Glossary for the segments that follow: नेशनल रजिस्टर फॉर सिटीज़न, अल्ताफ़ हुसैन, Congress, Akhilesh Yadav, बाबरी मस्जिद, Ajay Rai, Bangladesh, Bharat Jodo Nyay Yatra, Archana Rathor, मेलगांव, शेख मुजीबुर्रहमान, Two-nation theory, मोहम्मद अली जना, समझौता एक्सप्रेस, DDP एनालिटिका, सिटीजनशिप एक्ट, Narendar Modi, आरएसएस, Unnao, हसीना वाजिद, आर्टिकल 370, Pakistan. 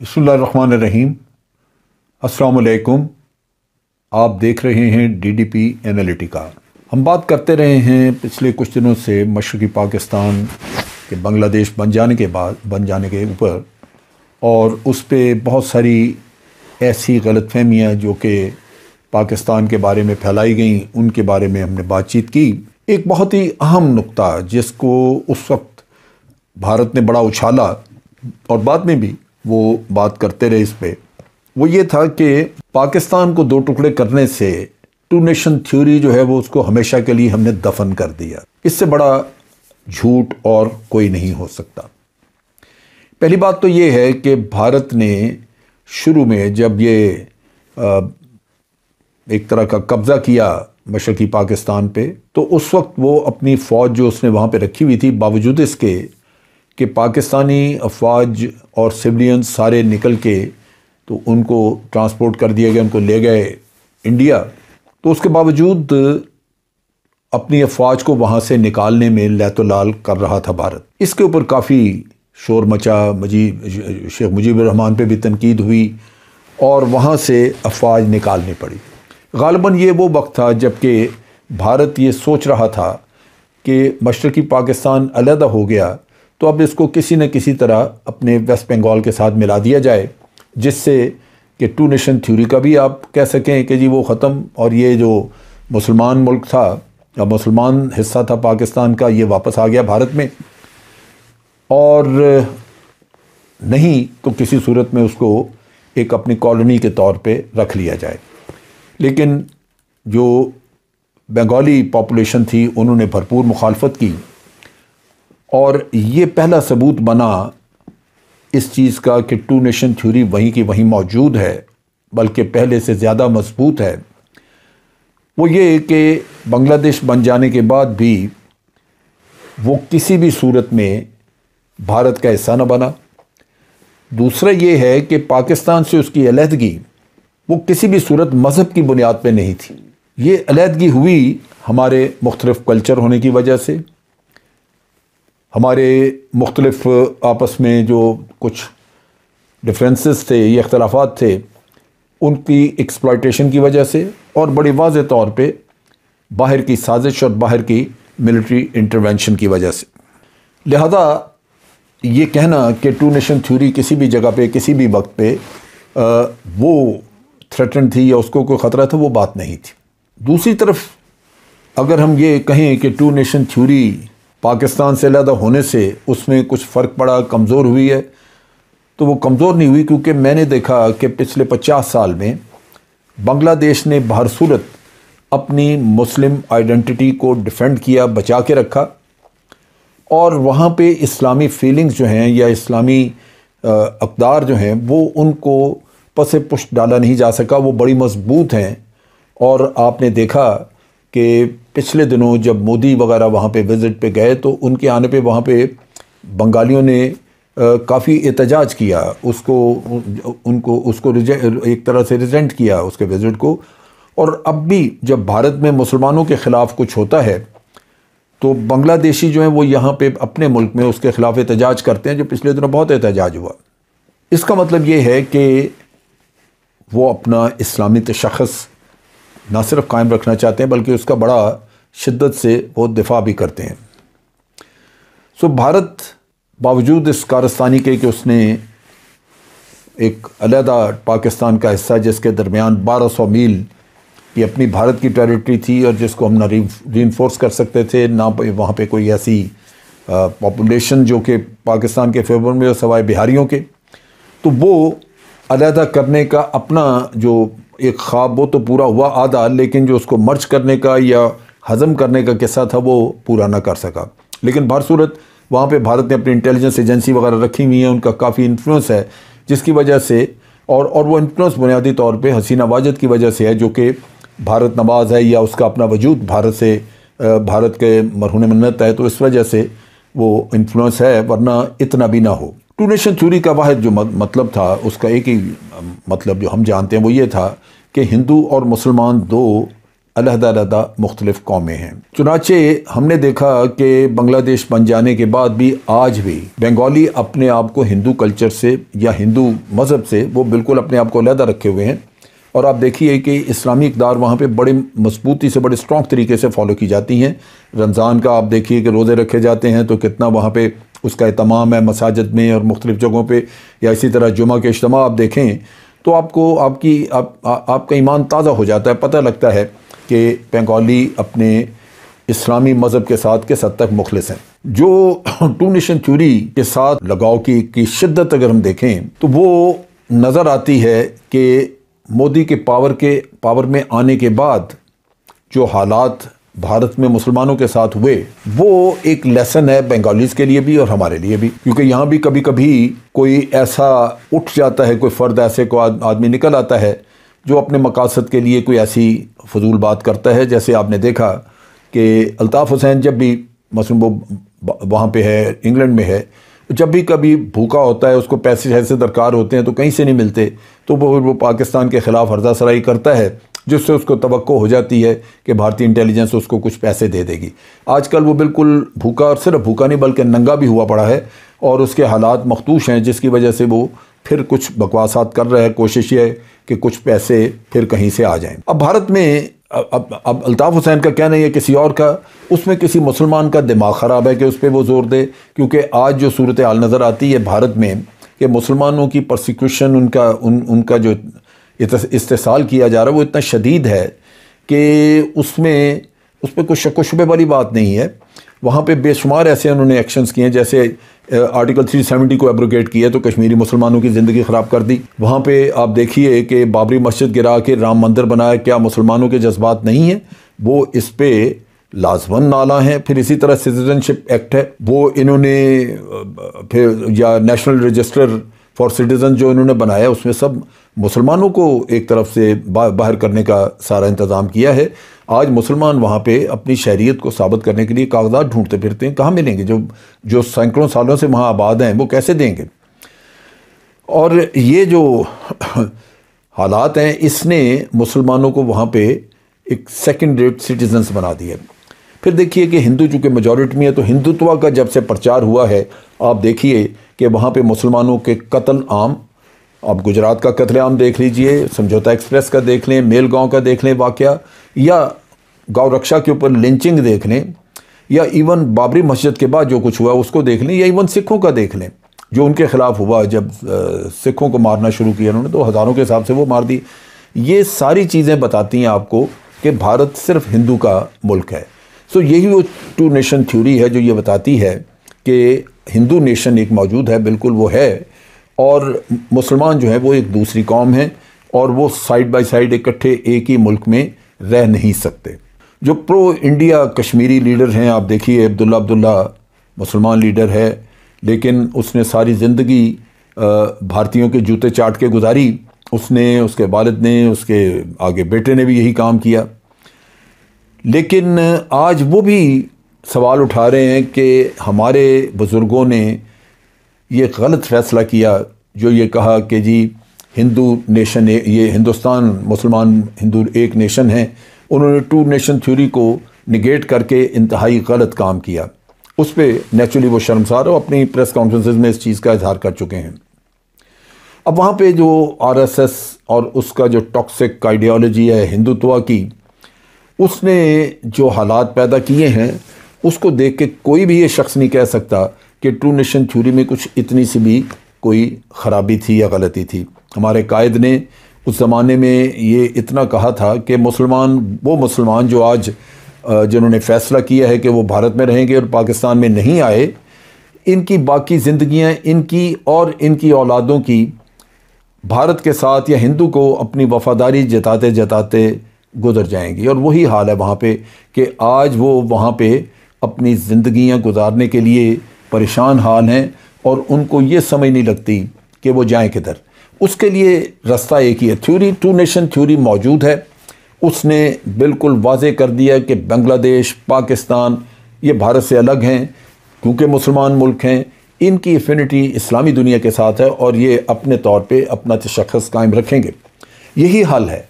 बिस्मिल्लाहिर्रहमानिर्रहीम। अस्सलामुअलैकुम। आप देख रहे हैं DDP एनालिटिका। हम बात करते रहे हैं पिछले कुछ दिनों से मशरक़ी पाकिस्तान के बांग्लादेश बन जाने के ऊपर, और उस पर बहुत सारी ऐसी गलतफहमियाँ जो कि पाकिस्तान के बारे में फैलाई गई, उनके बारे में हमने बातचीत की। एक बहुत ही अहम नुक्ता जिसको उस वक्त भारत ने बड़ा उछाला और बाद में भी वो बात करते रहे इस पर, वो ये था कि पाकिस्तान को दो टुकड़े करने से टू नेशन थ्योरी जो है वो उसको हमेशा के लिए हमने दफन कर दिया। इससे बड़ा झूठ और कोई नहीं हो सकता। पहली बात तो ये है कि भारत ने शुरू में जब ये एक तरह का कब्ज़ा किया मशरक़ी पाकिस्तान पे, तो उस वक्त वो अपनी फ़ौज जो उसने वहाँ पे रखी हुई थी, बावजूद इसके कि पाकिस्तानी अफवाज और सिविलियन सारे निकल के तो उनको ट्रांसपोर्ट कर दिया गया, उनको ले गए इंडिया, तो उसके बावजूद अपनी अफवाज को वहाँ से निकालने में लैतोलाल कर रहा था भारत। इसके ऊपर काफ़ी शोर मचा, शेख मुजीबुर्रहमान पे भी तनकीद हुई और वहाँ से अफवाज निकालनी पड़ी। गालिबन ये वो वक्त था जबकि भारत ये सोच रहा था कि मशरक़ी पाकिस्तान अलहदा हो गया तो अब इसको किसी न किसी तरह अपने वेस्ट बंगाल के साथ मिला दिया जाए, जिससे कि टू नेशन थ्योरी का भी आप कह सकें कि जी वो ख़त्म, और ये जो मुसलमान मुल्क था या मुसलमान हिस्सा था पाकिस्तान का, ये वापस आ गया भारत में, और नहीं तो किसी सूरत में उसको एक अपनी कॉलोनी के तौर पे रख लिया जाए। लेकिन जो बंगाली पॉपुलेशन थी उन्होंने भरपूर मुखालफत की, और ये पहला सबूत बना इस चीज़ का कि टू नेशन थ्योरी वहीं की वहीं मौजूद है, बल्कि पहले से ज़्यादा मजबूत है। वो ये कि बांग्लादेश बन जाने के बाद भी वो किसी भी सूरत में भारत का हिस्सा न बना। दूसरा ये है कि पाकिस्तान से उसकी अलहदगी वो किसी भी सूरत मज़हब की बुनियाद पे नहीं थी। ये अलहदगी हुई हमारे मुख्तलिफ़ कल्चर होने की वजह से, हमारे मुख्तलिफ आपस में जो कुछ डिफरेंसेस थे या इख्तलाफात थे उनकी एक्सप्लॉयटेशन की वजह से, और बड़े वाज़े तौर पे बाहर की साजिश और बाहर की मिलिट्री इंटरवेंशन की वजह से। लिहाजा ये कहना कि टू नेशन थ्योरी किसी भी जगह पे किसी भी वक्त पे वो थ्रेटन थी या उसको कोई ख़तरा था, वो बात नहीं थी। दूसरी तरफ अगर हम ये कहें कि टू नेशन थ्योरी पाकिस्तान से अलहदा होने से उसमें कुछ फ़र्क पड़ा, कमज़ोर हुई है, तो वो कमज़ोर नहीं हुई, क्योंकि मैंने देखा कि पिछले 50 साल में बांग्लादेश ने बहर सूरत अपनी मुस्लिम आइडेंटिटी को डिफेंड किया, बचा के रखा, और वहाँ पे इस्लामी फीलिंग्स जो हैं या इस्लामी अक़दार जो हैं वो उनको पसे पुष्ट डाला नहीं जा सका, वो बड़ी मजबूत हैं। और आपने देखा कि पिछले दिनों जब मोदी वगैरह वहाँ पे विज़िट पे गए तो उनके आने पे वहाँ पे बंगालियों ने काफ़ी एहतजाज किया, उसको एक तरह से रिजेंट किया उसके विज़िट को। और अब भी जब भारत में मुसलमानों के ख़िलाफ़ कुछ होता है तो बांग्लादेशी जो हैं वो यहाँ पे अपने मुल्क में उसके ख़िलाफ़ एहतजाज करते हैं, जो पिछले दिनों बहुत एहतजाज हुआ। इसका मतलब ये है कि वो अपना इस्लामी तशख़्ख़ुस ना सिर्फ कायम रखना चाहते हैं बल्कि उसका बड़ा शिद्दत से वो दिफा भी करते हैं। सो भारत बावजूद इस कारस्तानी के कि उसने एक अलहदा पाकिस्तान का हिस्सा जिसके दरमियान 1200 मील की अपनी भारत की टेरिटरी थी और जिसको हम ना रीइंफोर्स कर सकते थे, ना वहाँ पे कोई ऐसी पॉपुलेशन जो कि पाकिस्तान के फेवर में हो सवाए बिहारियों के, तो वो अलहदा करने का अपना जो एक ख्वाब वो तो पूरा हुआ आधा, लेकिन जो उसको मर्ज करने का या हज़म करने का किस्सा था वो पूरा ना कर सका। लेकिन बहरसूरत वहाँ पे भारत ने अपनी इंटेलिजेंस एजेंसी वगैरह रखी हुई है, उनका काफ़ी इन्फ्लुएंस है, जिसकी वजह से और वो इन्फ्लुएंस बुनियादी तौर पे हसीना वाजिद की वजह से है, जो कि भारत नवाज़ है या उसका अपना वजूद भारत से भारत के मरहून मन्नत है, तो इस वजह से वो इन्फ्लुएंस है, वरना इतना भी ना हो। टू नेशन थ्योरी का वाहिद जो मतलब था, उसका एक ही मतलब जो हम जानते हैं वो ये था कि हिंदू और मुसलमान दो अलहदा अलहदा मुख्तलिफ कौमें हैं। चुनाचे हमने देखा कि बांग्लादेश बन जाने के बाद भी आज भी बंगाली अपने आप को हिंदू कल्चर से या हिंदू मज़हब से वो बिल्कुल अपने आप को अलहदा रखे हुए हैं। और आप देखिए कि इस्लामी इकदार वहाँ पे बड़े मजबूती से बड़े स्ट्रॉन्ग तरीके से फॉलो की जाती हैं। रमज़ान का आप देखिए कि रोज़े रखे जाते हैं तो कितना वहाँ पे उसका एहतमाम है मसाजिद में और मुख्तलिफ़ जगहों पे, या इसी तरह जुमा के इज्तिमा आप देखें तो आपको आपका ईमान ताज़ा हो जाता है। पता लगता है कि बंगाली अपने इस्लामी मज़हब के साथ किस हद तक मुखलिस हैं। जो टू नेशन थ्योरी के साथ लगाव की शिद्दत अगर हम देखें तो वो नज़र आती है कि मोदी के पावर में आने के बाद जो हालात भारत में मुसलमानों के साथ हुए वो एक लेसन है बंगालीज़ के लिए भी और हमारे लिए भी, क्योंकि यहाँ भी कभी कभी कोई ऐसा उठ जाता है, कोई फ़र्द ऐसे को आदमी निकल आता है जो अपने मकासद के लिए कोई ऐसी फजूल बात करता है। जैसे आपने देखा कि अल्ताफ़ हुसैन जब भी मसलन वो वहाँ पर है इंग्लैंड में है, जब भी कभी भूखा होता है उसको पैसे ऐसे दरकार होते हैं तो कहीं से नहीं मिलते तो वो पाकिस्तान के ख़िलाफ़ हर्जा सराई करता है, जिससे उसको तवक्को हो जाती है कि भारतीय इंटेलिजेंस उसको कुछ पैसे दे देगी। आजकल वो बिल्कुल भूखा और सिर्फ भूखा नहीं बल्कि नंगा भी हुआ पड़ा है और उसके हालात मखदूश हैं, जिसकी वजह से वो फिर कुछ बकवासात कर रहा है। कोशिश ये है कि कुछ पैसे फिर कहीं से आ जाएं। अब भारत में अब अल्ताफ़ हुसैन का कहना है किसी और का, उसमें किसी मुसलमान का दिमाग ख़राब है कि उस पर वो ज़ोर दे, क्योंकि आज जो सूरत हाल नज़र आती है भारत में कि मुसलमानों की परसिक्यूशन उनका जो इस्तेसाल किया जा रहा है वो इतना शदीद है कि उस पर कोई शक व शुबे वाली बात नहीं है। वहाँ पे बेशुमार ऐसे उन्होंने एक्शंस किए हैं, जैसे आर्टिकल 370 को एब्रोगेट किया तो कश्मीरी मुसलमानों की ज़िंदगी ख़राब कर दी। वहाँ पे आप देखिए कि बाबरी मस्जिद गिरा के राम मंदिर बनाया। क्या मुसलमानों के जज्बात नहीं हैं? वो इस पर लाजमन नाला हैं। फिर इसी तरह सिटीजनशिप एक्ट है, वो इन्होंने फिर या नेशनल रजिस्टर फॉर सिटीज़न जो इन्होंने बनाया उसमें सब मुसलमानों को एक तरफ से बाहर करने का सारा इंतज़ाम किया है। आज मुसलमान वहाँ पे अपनी शहरियत को साबित करने के लिए कागजात ढूंढते फिरते हैं, कहाँ मिलेंगे? जो सैकड़ों सालों से वहाँ आबाद हैं वो कैसे देंगे? और ये जो हालात हैं इसने मुसलमानों को वहाँ पे एक सेकंड रेट सिटीजन्स बना दिए। फिर देखिए कि हिंदू चूँकि मेजॉरिटी में है तो हिंदुत्व का जब से प्रचार हुआ है आप देखिए कि वहाँ पे मुसलमानों के कत्ल आम, आप गुजरात का कत्लेआम देख लीजिए, समझौता एक्सप्रेस का देख लें, मेलगांव का देख लें वाक़या, या गौ रक्षा के ऊपर लिंचिंग देख लें, या इवन बाबरी मस्जिद के बाद जो कुछ हुआ उसको देख लें, या इवन सिखों का देख लें जो उनके ख़िलाफ़ हुआ जब सिखों को मारना शुरू किया उन्होंने तो हज़ारों के हिसाब से वो मार दी। ये सारी चीज़ें बताती हैं आपको कि भारत सिर्फ हिंदू का मुल्क है। सो यही वो टू नेशन थ्योरी है जो ये बताती है कि हिंदू नेशन एक मौजूद है, बिल्कुल वो है, और मुसलमान जो है वो एक दूसरी कौम है और वो साइड बाय साइड इकट्ठे एक ही मुल्क में रह नहीं सकते। जो प्रो इंडिया कश्मीरी लीडर हैं आप देखिए, अब्दुल्ला मुसलमान लीडर है लेकिन उसने सारी ज़िंदगी भारतीयों के जूते चाट के गुजारी। उसने, उसके वालिद ने, उसके आगे बेटे ने भी यही काम किया, लेकिन आज वो भी सवाल उठा रहे हैं कि हमारे बुज़ुर्गों ने ये गलत फ़ैसला किया जो ये कहा कि जी हिंदू नेशन, ये हिंदुस्तान मुसलमान हिंदू एक नेशन है। उन्होंने टू नेशन थ्योरी को निगेट करके इंतहाई गलत काम किया। उस पर नेचुरली वो शर्मसार हो, अपनी प्रेस कॉन्फ्रेंसेस में इस चीज़ का इजहार कर चुके हैं। अब वहाँ पे जो आरएसएस और उसका जो टॉक्सिक आइडियोलॉजी है हिंदुत्व की, उसने जो हालात पैदा किए हैं उसको देख के कोई भी ये शख्स नहीं कह सकता कि टू नेशन थ्योरी में कुछ इतनी सी भी कोई ख़राबी थी या गलती थी। हमारे कायद ने उस ज़माने में ये इतना कहा था कि वो मुसलमान जो आज जिन्होंने फ़ैसला किया है कि वो भारत में रहेंगे और पाकिस्तान में नहीं आए, इनकी बाकी ज़िंदगियाँ इनकी और इनकी औलादों की भारत के साथ या हिंदू को अपनी वफ़ादारी जताते जताते गुजर जाएंगी। और वही हाल है वहाँ पे कि आज वो वहाँ पे अपनी ज़िंदगियाँ गुजारने के लिए परेशान हाल हैं और उनको ये समझ नहीं लगती कि वो जाएं किधर। उसके लिए रास्ता एक ही है, थ्योरी टू नेशन थ्योरी मौजूद है। उसने बिल्कुल वाजे कर दिया कि बांग्लादेश पाकिस्तान ये भारत से अलग हैं क्योंकि मुसलमान मुल्क हैं, इनकी एफिनिटी इस्लामी दुनिया के साथ है और ये अपने तौर पे अपना तशख़्ख़ुस कायम रखेंगे। यही हाल है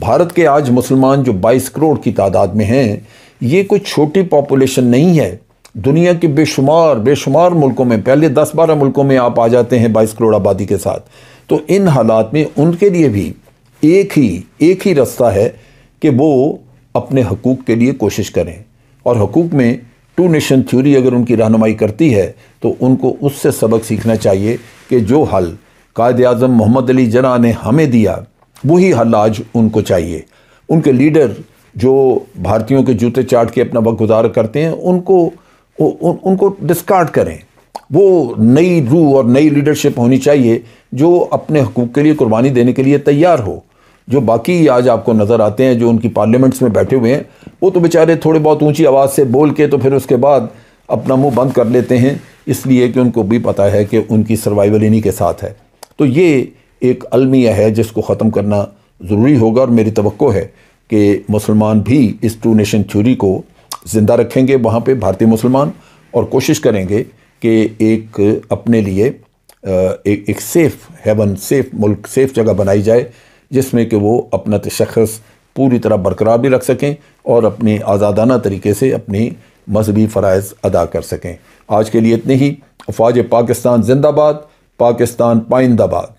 भारत के आज मुसलमान जो 22 करोड़ की तादाद में हैं, ये कोई छोटी पॉपुलेशन नहीं है। दुनिया के बेशुमार मुल्कों में, पहले 10-12 मुल्कों में आप आ जाते हैं 22 करोड़ आबादी के साथ। तो इन हालात में उनके लिए भी एक ही रास्ता है कि वो अपने हकूक़ के लिए कोशिश करें, और हकूक़ में टू नेशन थ्योरी अगर उनकी रहनुमाई करती है तो उनको उससे सबक सीखना चाहिए कि जो हल कायद आज़म मोहम्मद अली जना ने हमें दिया वही हल आज उनको चाहिए। उनके लीडर जो भारतीयों के जूते चाट के अपना वक्त गुजार करते हैं उनको डिस्कार्ड करें। वो नई रूह और नई लीडरशिप होनी चाहिए जो अपने हकूक़ के लिए कुर्बानी देने के लिए तैयार हो। जो बाकी आज आपको नज़र आते हैं जो उनकी पार्लियामेंट्स में बैठे हुए हैं, वो तो बेचारे थोड़े बहुत ऊंची आवाज़ से बोल के तो फिर उसके बाद अपना मुंह बंद कर लेते हैं, इसलिए कि उनको भी पता है कि उनकी सर्वाइवल इन्हीं के साथ है। तो ये एक अलमिया है जिसको ख़त्म करना ज़रूरी होगा, और मेरी तवक्को है कि मुसलमान भी इस टू नेशन थ्योरी को ज़िंदा रखेंगे वहाँ पर भारतीय मुसलमान, और कोशिश करेंगे कि एक अपने लिए एक सेफ़ हेवन, सेफ़ मुल्क, सेफ़ जगह बनाई जाए जिसमें कि वो अपना तशख़्ख़ुस पूरी तरह बरकरार भी रख सकें और अपने आज़ादाना तरीके से अपनी मजहबी फ़राइज़ अदा कर सकें। आज के लिए इतने ही। फ़ौज पाकिस्तान जिंदाबाद, पाकिस्तान पाइंदाबाद।